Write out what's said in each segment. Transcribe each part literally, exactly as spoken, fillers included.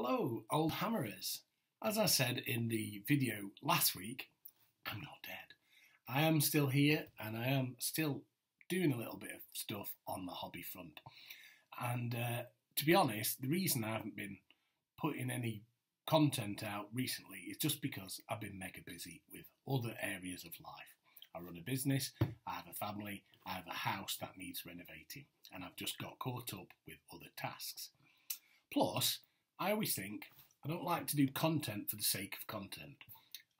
Hello, old hammerers. As I said in the video last week, I'm not dead. I am still here and I am still doing a little bit of stuff on the hobby front. And uh, to be honest, the reason I haven't been putting any content out recently is just because I've been mega busy with other areas of life. I run a business, I have a family, I have a house that needs renovating, and I've just got caught up with other tasks. Plus, I always think I don't like to do content for the sake of content.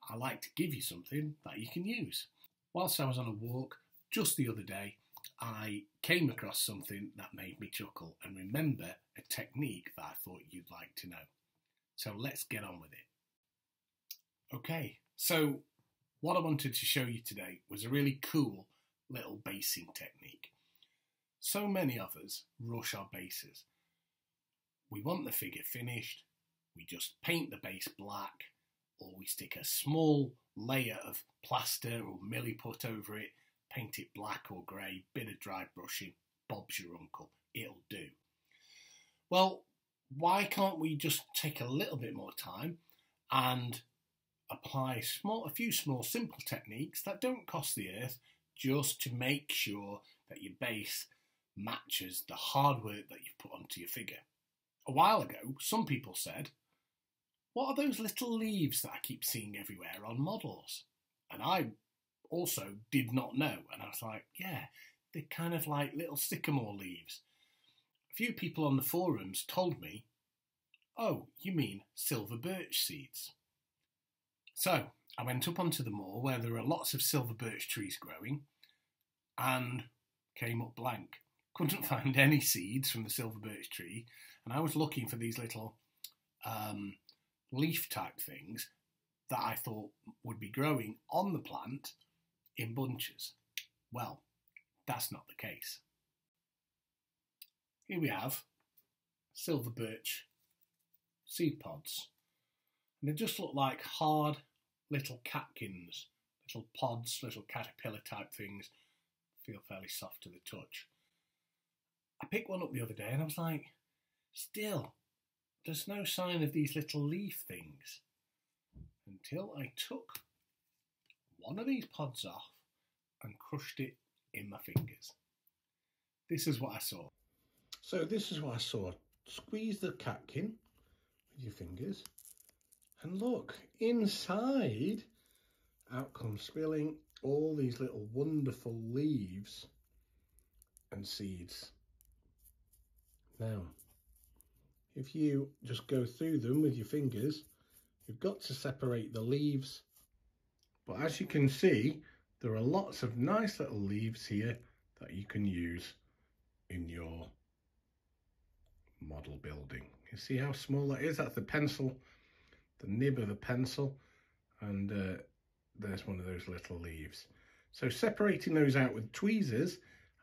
I like to give you something that you can use. Whilst I was on a walk just the other day, I came across something that made me chuckle and remember a technique that I thought you'd like to know. So let's get on with it. Okay, so what I wanted to show you today was a really cool little basing technique. So many of us rush our bases. We want the figure finished, we just paint the base black, or we stick a small layer of plaster or milliput over it, paint it black or grey, bit of dry brushing, Bob's your uncle, it'll do. Well, why can't we just take a little bit more time and apply small, a few small simple techniques that don't cost the earth, just to make sure that your base matches the hard work that you've put onto your figure? A while ago, some people said, what are those little leaves that I keep seeing everywhere on models? And I also did not know. And I was like, yeah, they're kind of like little sycamore leaves. A few people on the forums told me, oh, you mean silver birch seeds. So I went up onto the moor where there are lots of silver birch trees growing and came up blank. Couldn't find any seeds from the silver birch tree, and I was looking for these little um, leaf type things that I thought would be growing on the plant in bunches. Well, that's not the case. Here we have silver birch seed pods, and they just look like hard little catkins, little pods, little caterpillar type things, feel fairly soft to the touch. I picked one up the other day and I was like, still, there's no sign of these little leaf things. Until I took one of these pods off and crushed it in my fingers. This is what I saw. So this is what I saw. Squeeze the catkin with your fingers and look, inside out comes spilling all these little wonderful leaves and seeds. Now, if you just go through them with your fingers, you've got to separate the leaves. But as you can see, there are lots of nice little leaves here that you can use in your model building. You see how small that is? That's the pencil, the nib of a pencil, and uh, there's one of those little leaves. So separating those out with tweezers,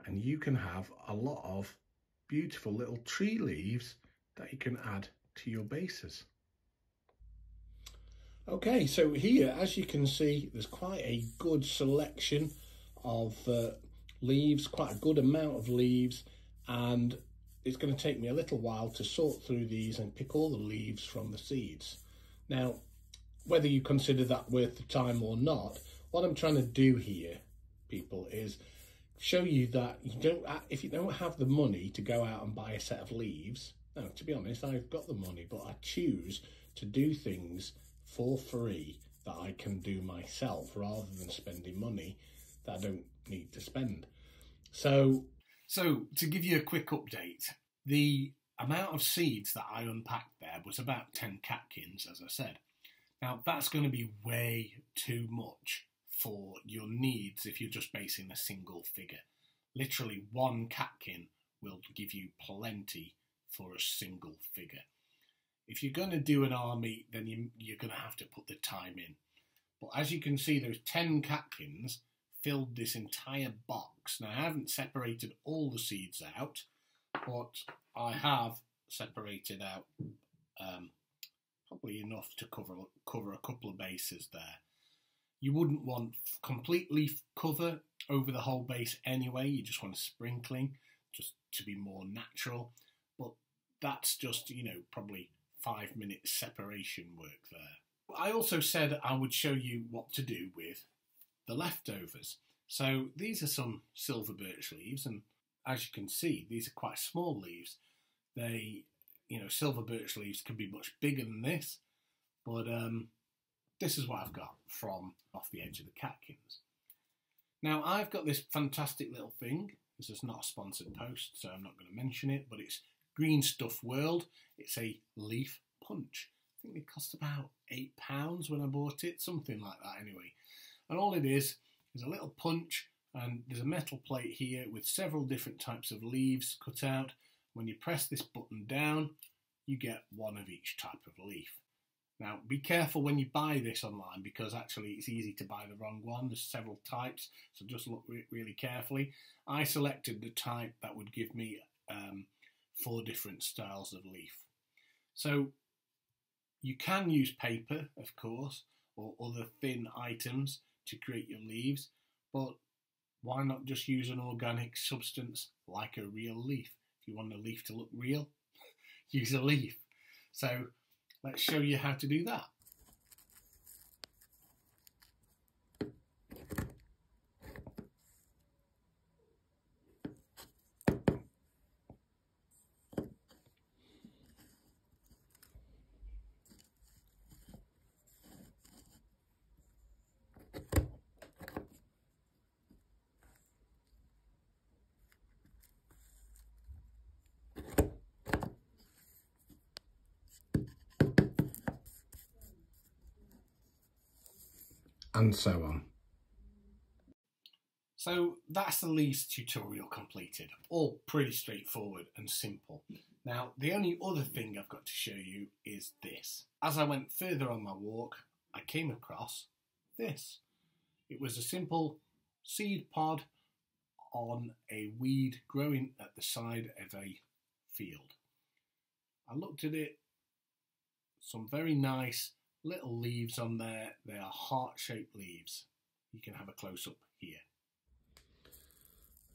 and you can have a lot of beautiful little tree leaves that you can add to your bases. Okay, so here, as you can see, there's quite a good selection of uh, leaves, quite a good amount of leaves, and it's going to take me a little while to sort through these and pick all the leaves from the seeds. Now, whether you consider that worth the time or not, what I'm trying to do here, people, is show you that you don't, if you don't have the money to go out and buy a set of leaves. Now, to be honest, I've got the money, but I choose to do things for free that I can do myself rather than spending money that I don't need to spend. So, so to give you a quick update, the amount of seeds that I unpacked there was about ten catkins, as I said. Now, that's going to be way too much for your needs if you're just basing a single figure. Literally one catkin will give you plenty for a single figure. If you're going to do an army, then you, you're going to have to put the time in. But as you can see, those ten catkins filled this entire box. Now, I haven't separated all the seeds out, but I have separated out um, probably enough to cover, cover a couple of bases there. You wouldn't want complete leaf cover over the whole base anyway. You just want a sprinkling just to be more natural. But that's just, you know, probably five minute separation work there. I also said I would show you what to do with the leftovers. So these are some silver birch leaves, and as you can see, these are quite small leaves. They, you know, silver birch leaves can be much bigger than this, but um, this is what I've got from off the edge of the catkins. Now I've got this fantastic little thing. This is not a sponsored post, so I'm not going to mention it, but it's Green Stuff World. It's a leaf punch. I think they cost about eight pounds when I bought it, something like that anyway. And all it is is a little punch, and there's a metal plate here with several different types of leaves cut out. When you press this button down, you get one of each type of leaf. Now, be careful when you buy this online, because actually it's easy to buy the wrong one. There's several types, so just look re really carefully. I selected the type that would give me um, four different styles of leaf. So you can use paper, of course, or other thin items to create your leaves, but why not just use an organic substance like a real leaf? If you want a leaf to look real, use a leaf. So let's show you how to do that. And so on. So that's the leaves tutorial completed. All pretty straightforward and simple. Now the only other thing I've got to show you is this. As I went further on my walk, I came across this. It was a simple seed pod on a weed growing at the side of a field. I looked at it, some very nice little leaves on there. They are heart-shaped leaves. You can have a close-up here.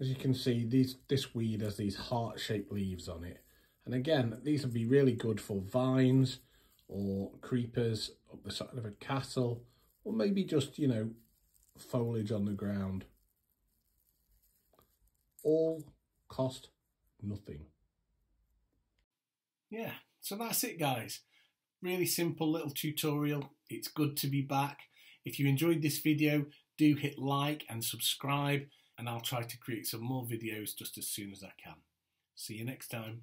As you can see, these, this weed has these heart-shaped leaves on it. And again, these would be really good for vines or creepers up the side of a castle, or maybe just, you know, foliage on the ground. All cost nothing. Yeah, so that's it, guys. Really simple little tutorial. It's good to be back. If you enjoyed this video, do hit like and subscribe, and I'll try to create some more videos just as soon as I can. See you next time.